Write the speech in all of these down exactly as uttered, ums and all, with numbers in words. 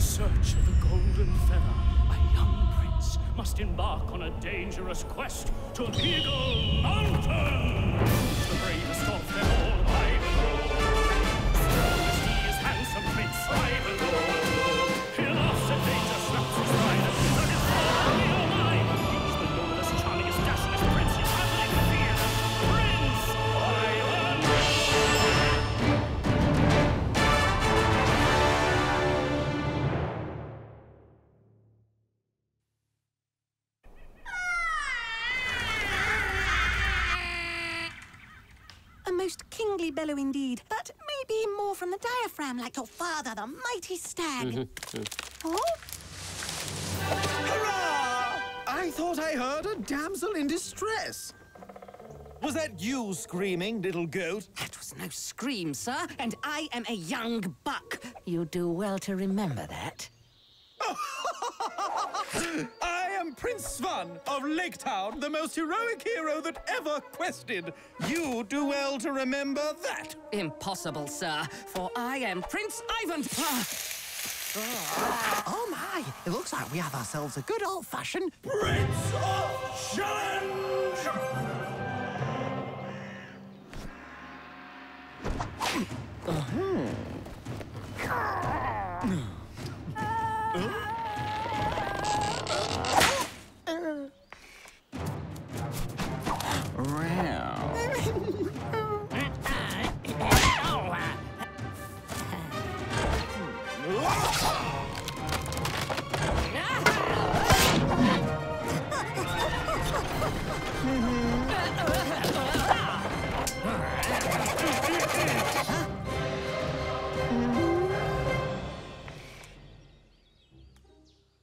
search of the golden feather, a young prince must embark on a dangerous quest to Eagle Mountain. The bravest of them all, Ivandoe. Strongest he is, handsome Prince Ivandoe. He laughs at danger, snaps his rider, and his father, oh my! He's the noblest, charmingest, dashingest prince you have like fear. Prince Ivandoe! A most kingly bellow indeed, but be more from the diaphragm, like your father, the mighty stag. Mm-hmm. Oh? Hurrah! I thought I heard a damsel in distress. Was that you screaming, little goat? That was no scream, sir, and I am a young buck. You do well to remember that. I am Prince Svan of Lake Town, the most heroic hero that ever quested. You do well to remember that. Impossible, sir, for I am Prince Ivan. Oh, oh my, it looks like we have ourselves a good old-fashioned Prince of Challenge! Uh-huh. uh?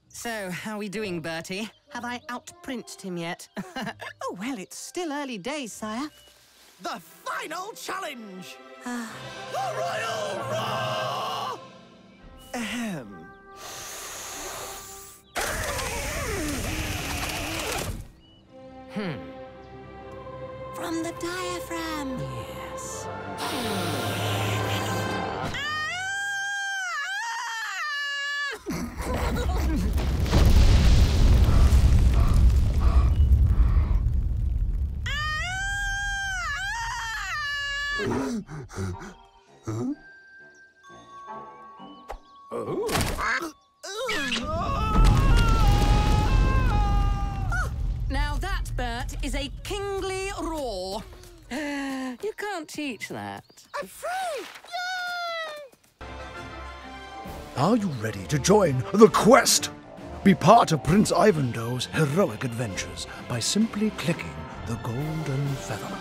So, how are we doing, Bertie? Have I outprinced him yet? Oh, well, it's still early days, sire. The final challenge! Uh... The Royal Roar! Ahem. Hmm. From the diaphragm. Yes. Huh? Oh. Now that, Bert, is a kingly roar. You can't teach that. I'm free! Yay! Are you ready to join the quest? Be part of Prince Ivandoe's heroic adventures by simply clicking the golden feather.